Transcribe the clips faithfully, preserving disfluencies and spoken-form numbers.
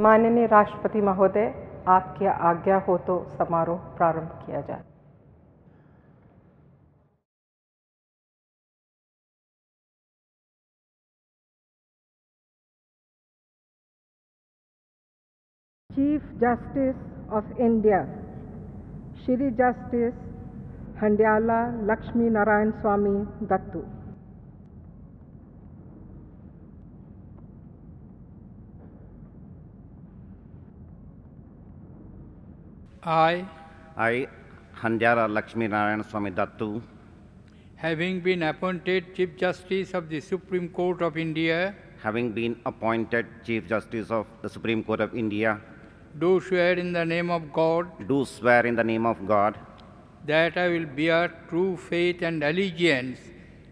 माननीय राष्ट्रपति महोदय, आपकी आज्ञा हो तो समारोह प्रारंभ किया जाए। Chief justice of India Shri justice Handyala Lakshmi Narayan Swamy Dattu, I, I, Handyala Lakshminarayanaswamy Dattu, having been appointed Chief Justice of the Supreme Court of India, having been appointed Chief Justice of the Supreme Court of India, do swear in the name of God, do swear in the name of God, that I will bear true faith and allegiance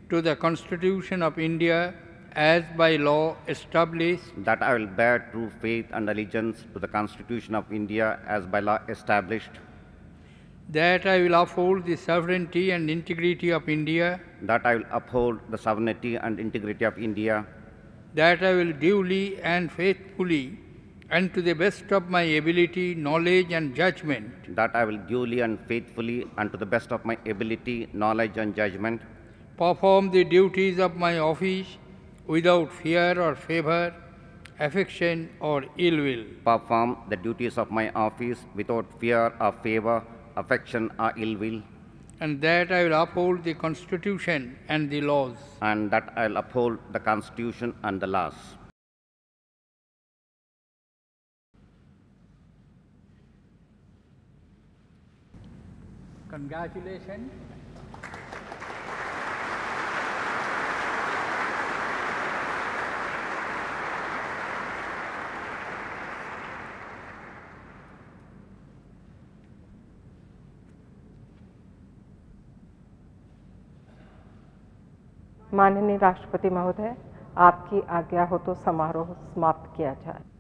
to the Constitution of India, as by law established, that I will bear true faith and allegiance to the Constitution of India as by law established, that I will uphold the sovereignty and integrity of India, that I will uphold the sovereignty and integrity of India, that I will duly and faithfully and to the best of my ability, knowledge and judgment, that I will duly and faithfully and to the best of my ability, knowledge and judgment, perform the duties of my office without fear or favor, affection or ill will. Perform the duties of my office without fear or favor, affection or ill will. And that I will uphold the Constitution and the laws. And that I will uphold the Constitution and the laws. Congratulations. माननीय राष्ट्रपति महोदय, आपकी आज्ञा हो तो समारोह समाप्त किया जाए।